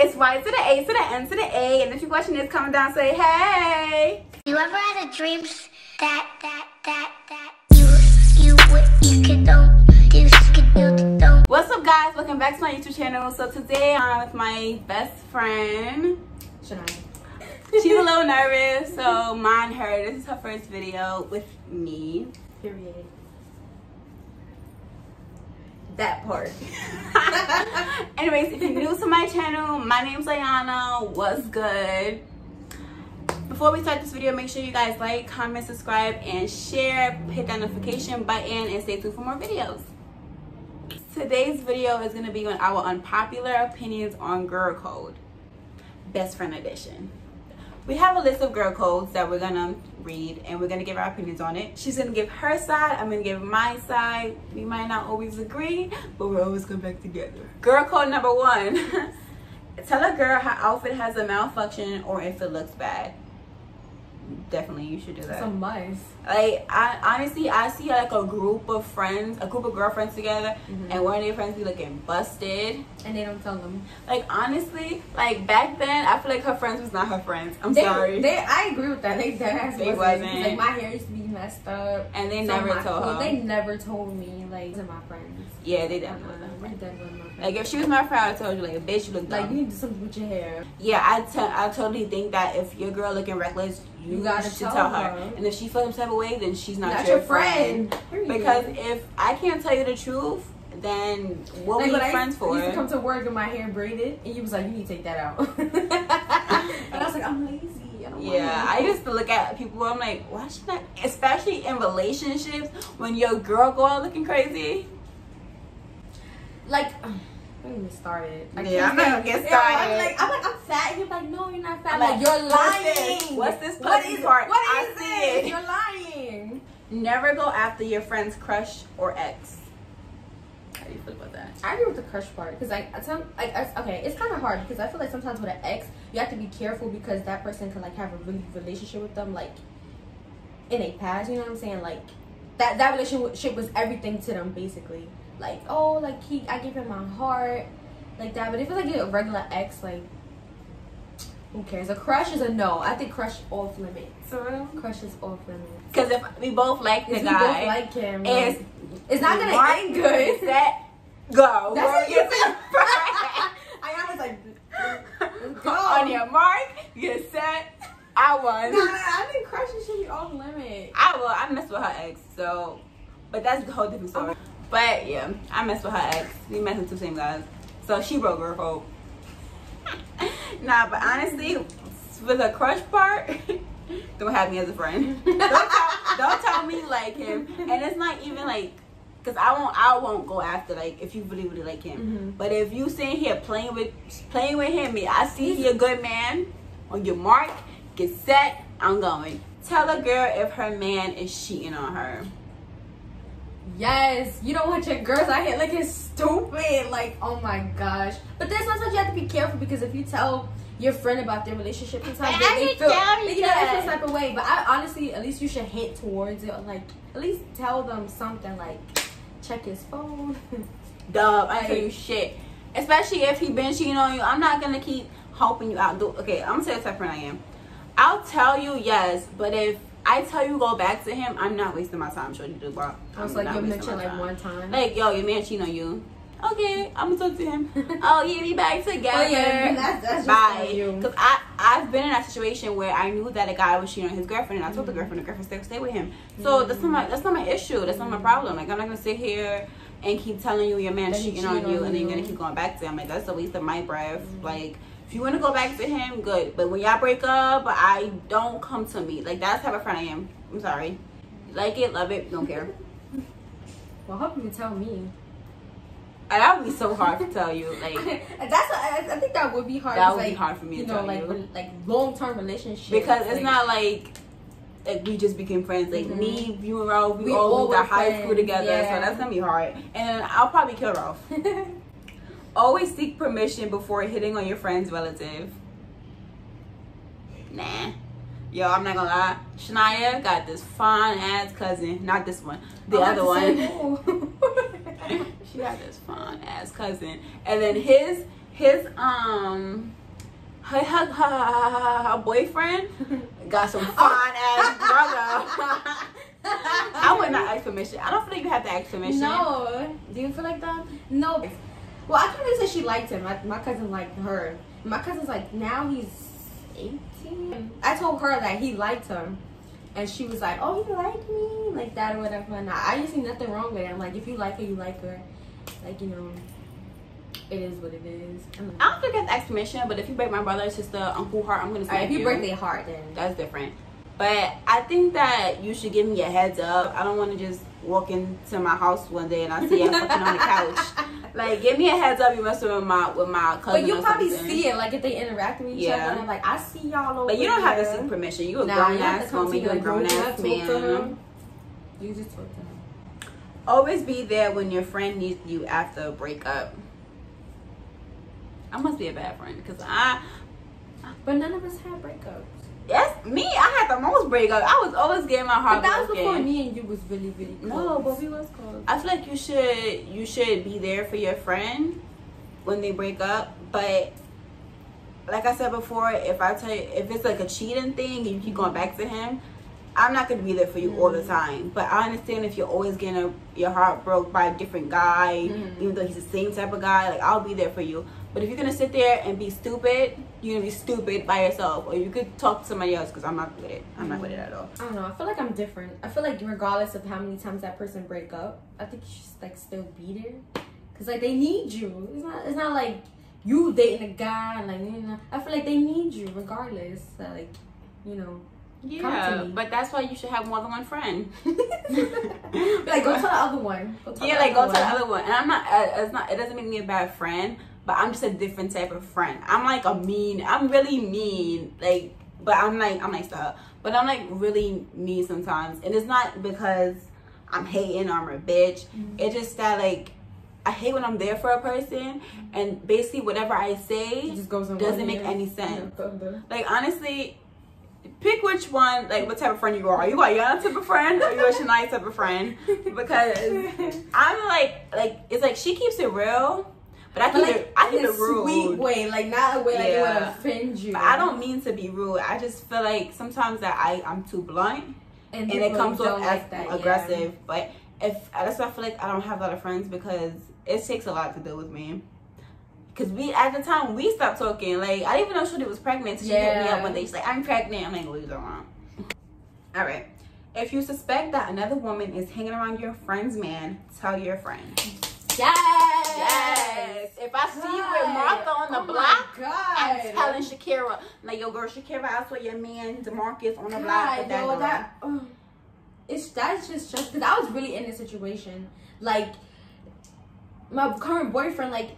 It's Y to the A to the N to the A. And if your question is coming down, say, hey. You ever had a dream that you could do? What's up, guys? Welcome back to my YouTube channel. So today I'm with my best friend, Shania. She's a little nervous, so mind her. This is her first video with me. Period. That part. Anyways, if you're new to my channel, my name's Yana. What's good? Before we start this video, make sure you guys like, comment, subscribe, and share. Hit that notification button and stay tuned for more videos. Today's video is going to be on our unpopular opinions on girl code. Best friend edition. We have a list of girl codes that we're going to read and we're going to give our opinions on it. She's going to give her side. I'm going to give my side. We might not always agree, but we're always coming back together. Girl code number one. Tell a girl her outfit has a malfunction or if it looks bad. Definitely, you should do that. It's a must. Like, I honestly see like a group of friends, a group of girlfriends together, and one of their friends be looking busted, and they don't tell them. Like, honestly, like back then, I feel like her friends was not her friends. I agree with that. They wasn't. Like, my hair used to be messed up, and they never told her. They never told me. Like, to my friends. Yeah, they definitely. Like, if she was my friend, I told you, like, bitch, you look dumb. Like, you need to do something with your hair. Yeah, I totally think that if your girl looking reckless, you gotta tell her. And if she feels some type of way, then she's not your friend. Because if I can't tell you the truth, then what were you friends for? I used to come to work with my hair braided, and you was like, you need to take that out. And I was like, I'm lazy. Yeah, I used to look at people. I'm like, why should I? Especially in relationships, when your girl go out looking crazy. Like, don't even start it. Yeah, I'm not gonna get started. I'm fat, and you're like, no, you're not fat. I'm like, you're lying. What's this pussy part? What is it? You're lying. Never go after your friend's crush or ex. How do you feel about that? I agree with the crush part because, okay, it's kind of hard because I feel like sometimes with an ex, you have to be careful because that person can like have a really relationship with them, like in a past. You know what I'm saying? Like that relationship was everything to them, basically. Like, oh, like I give him my heart, like that. But if it's like a regular ex, like, who cares? A crush is a no. I think crush off limits. So crush is off limits. Because if we both like the guy, we both like him, like, it's not gonna end good. That go. That's your friend. I was like, go on your mark, get set. I won. No, I think crushes should be off limits. I messed with her ex, so, but that's a whole different story. But yeah, I messed with her ex. We messed with the same guys. So she broke her hope. Nah, but honestly, for the crush part, don't have me as a friend. Don't tell me you like him. And it's not even like, cause I won't go after like if you really, really like him. But if you sitting here playing with him, I see he a good man. On your mark, get set, I'm going. Tell a girl if her man is cheating on her. Yes, you don't want your girls out here looking stupid. Like, oh my gosh. But then sometimes you have to be careful because if you tell your friend about their relationship, sometimes they feel that type of way. But I honestly, at least you should hint towards it. Like, at least tell them something like, check his phone. Duh, I tell you shit. Especially if he been cheating on you. I'm not going to keep helping you out. Okay, I'm going to tell you what type of friend I am. I'll tell you yes, but if I tell you go back to him, I'm not wasting my time. Shorty do, bro. I was like, you mentioned like one time. Like, yo, your man cheating on you. Okay, I'm gonna talk to him. Oh yeah, we back together. Oh, yeah, that's bye. Because I've been in a situation where I knew that a guy was cheating on his girlfriend, and I told the girlfriend stay with him. So that's not my issue. That's not my problem. Like, I'm not gonna sit here and keep telling you your man cheating on you, and then you're gonna keep going back to him. Like, that's a waste of my breath. Like. If you want to go back to him, good. But when y'all break up, I don't come to me. Like, that's the type of friend I am. I'm sorry. Like it, love it, don't care. Well, how can you tell me? That would be so hard to tell you. Like, I think that would be hard. That would be hard for me to tell you. Like long-term relationship. Because it's not like we just became friends. Like, me, you and Ralph, we all went to high school together. Yeah. So that's going to be hard. And I'll probably kill Ralph. Always seek permission before hitting on your friend's relative. Nah. Yo, I'm not gonna lie. Shania got this fine ass cousin. Not this one. The other one. She got this fine ass cousin. And then his her boyfriend got some fine ass brother. I would not ask permission. I don't feel like you have to ask permission. No. Do you feel like that? No. Well, I can't really say she liked him. My cousin liked her. My cousin's like, now he's 18. I told her that he liked him. And she was like, oh, you like me? Like that or whatever. And I didn't see nothing wrong with it. I'm like, if you like her, you like her. Like, you know, it is what it is. Like, I don't think that's explanation, but if you break my brother, sister, uncle heart, I'm going to say if you break their heart, then that's different. But I think that you should give me a heads up. I don't want to just walk into my house one day and I see you fucking on the couch. Like, give me a heads up. You messing with my cousin. But you probably see it, like if they interact with each other. And I'm like, I see y'all over. But you don't have to seek permission. You a grown ass woman. You a grown ass man. You just talk to him. Always be there when your friend needs you after a breakup. I must be a bad friend because But none of us had breakups. Yes, me. I had the most breakup. I was always getting my heart broken. But that was before me and you was really, really close. No, but we was close. I feel like you should be there for your friend when they break up. But like I said before, if it's like a cheating thing and you keep going back to him, I'm not gonna be there for you all the time. But I understand if you're always getting your heart broke by a different guy, even though he's the same type of guy. Like, I'll be there for you. But if you're gonna sit there and be stupid, you're gonna be stupid by yourself, or you could talk to somebody else because I'm not with it. I'm not with it at all. I don't know. I feel like I'm different. I feel like regardless of how many times that person break up, I think you should like still be there because like they need you. It's not like you dating a guy and like you know. I feel like they need you regardless. Like you know. Yeah, but that's why you should have more than one friend. Like go to the other one. Yeah, like go to the other one. And I'm not. It's not. It doesn't make me a bad friend. But I'm just a different type of friend. I'm really mean. Like, but I'm like stuff. But I'm like really mean sometimes. And it's not because I'm hating or I'm a bitch. It's just that like, I hate when I'm there for a person. And basically whatever I say just goes doesn't make any sense. Yeah, like honestly, pick which one, like what type of friend you are. Are you a Yana type of friend or you a Shania type of friend? Because I'm like, it's like she keeps it real. But I keep it rude. Sweet way, like not a way like it would offend you. But I don't mean to be rude. I just feel like sometimes that I'm too blunt, and it comes off as aggressive. Yeah. But that's why I feel like I don't have a lot of friends because it takes a lot to deal with me. Because at the time we stopped talking. Like I didn't even know Shorty was pregnant. So she hit me up one day. She's like, "I'm pregnant." I'm like, "What are you doing wrong?" All right. If you suspect that another woman is hanging around your friend's man, tell your friend. Yes. Yes. If I see you with Martha on the block, I'm telling Shakira. Like, yo, girl, Shakira, I saw your man Demarcus on the block with that girl. That's just because I was really in this situation. Like, my current boyfriend, like,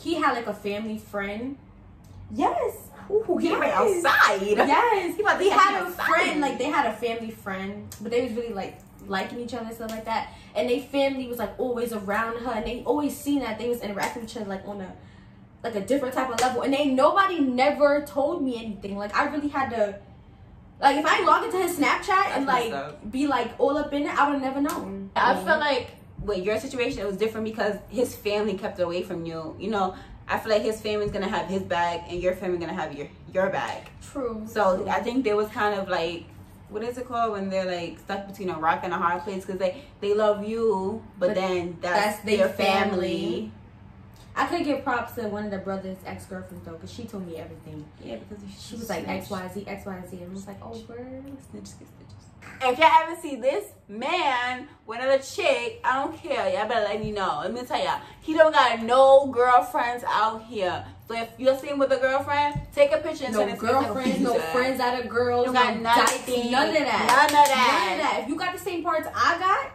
he had like a family friend. Yes. Ooh, he went outside. Yes. He had a friend. Like, they had a family friend, but they was really like liking each other and stuff like that, and they family was like always around her, and they always seen that they was interacting with each other like on a different type of level, and nobody never told me anything. Like I really had to, like, if I log into his Snapchat and like be like all up in it, I would have never known. I feel like with your situation it was different because his family kept away from you. You know, I feel like his family's gonna have his bag and your family gonna have your bag. True. So I think there was kind of like, what is it called when they're like stuck between a rock and a hard place? Because they love you, but then that's their family. I could give props to one of the brothers' ex-girlfriends though, because she told me everything. Yeah, because she was like X Y Z, and I was like, oh, word. Snitches get stitches. If y'all ever see this man with another chick, I don't care. Y'all better let me know. Let me tell y'all, he don't got no girlfriends out here. So if you're seen with a girlfriend, take a picture and send it to your girlfriends, no friends out of girls. You got nothing. None of that. If you got the same parts I got,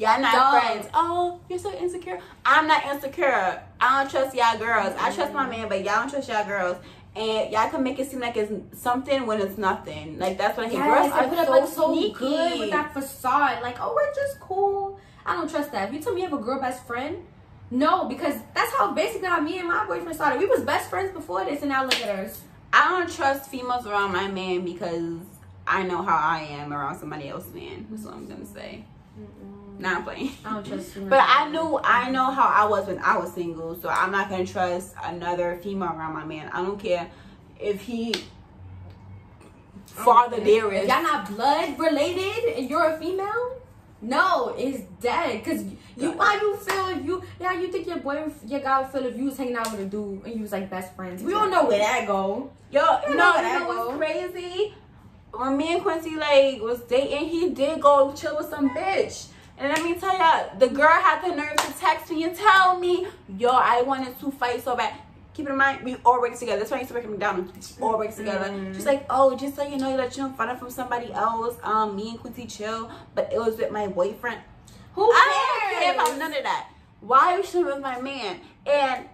y'all not friends. Oh, you're so insecure. I'm not insecure. I don't trust y'all girls. I trust my man, but y'all don't trust y'all girls. And y'all can make it seem like it's something when it's nothing. Like, that's what I hate. Girls are put up like so good with that facade. Like, oh, we're just cool. I don't trust that. If you tell me you have a girl best friend, no, because that's basically how me and my boyfriend started. We was best friends before this, and now look at us. I don't trust females around my man because I know how I am around somebody else's man. That's what I'm gonna say. Nah, I'm playing. I don't trust you. But I know how I was when I was single, so I'm not gonna trust another female around my man. I don't care if he father dearest. Y'all not blood related and you're a female? No, it's dead. Cause you think your guy would feel if you was hanging out with a dude and you was like best friends. We don't know where that go. Yo, you know what's crazy? When me and Quincy like was dating, he did go chill with some bitch. And let me tell y'all, the girl had the nerve to text me and tell me, yo, I wanted to fight so bad. Keep in mind, we all work together. That's why I used to work at McDonald's. We all work together. She's like, oh, just so you know that you're in front of from somebody else. Me and Quincy chill, but it was with my boyfriend. Who cares? I don't care about none of that. Why was she with my man? And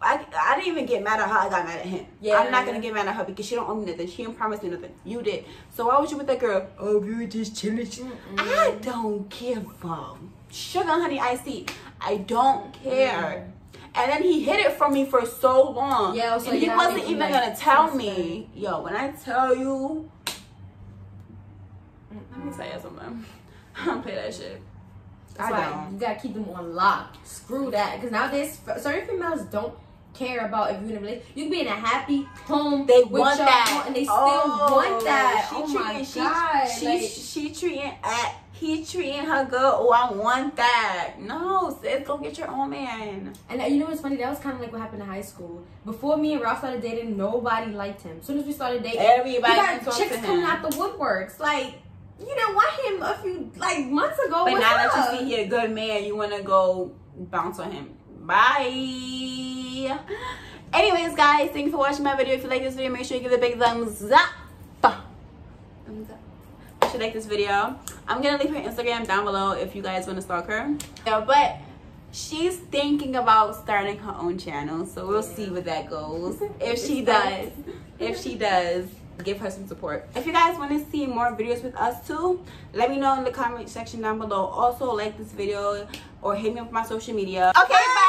I didn't even get mad at her. I got mad at him. Yeah, I'm not gonna get mad at her because she don't owe me nothing. She didn't promise me nothing. You did. So why was you with that girl? Oh, we were just chilling. I don't give a sugar, honey. I see. I don't care. And then he hid it from me for so long. Yeah, so and he wasn't even gonna tell me. Yo, when I tell you, let me tell you something. I don't play that shit. That's why you gotta keep them on lock. Screw that. Because nowadays, certain females don't care about if you're in a relationship. You can be in a happy home. They want that, and they still want that. Oh my god, she treating he treating her good. Oh, I want that. No, sis, go get your own man. And you know what's funny? That was kind of like what happened in high school. Before me and Ralph started dating, nobody liked him. As soon as we started dating, everybody got chicks coming out the woodworks. Like, you didn't want him a few months ago. But now that you see he's a good man, you want to go bounce on him. Bye. Anyways, guys, thanks for watching my video. If you like this video, make sure you give it a big thumbs up. Thumbs up. If you like this video, I'm gonna leave her Instagram down below if you guys want to stalk her. Yeah, but she's thinking about starting her own channel, so we'll see where that goes. If she does, give her some support. If you guys want to see more videos with us too, let me know in the comment section down below. Also, like this video or hit me up on my social media. Okay, bye.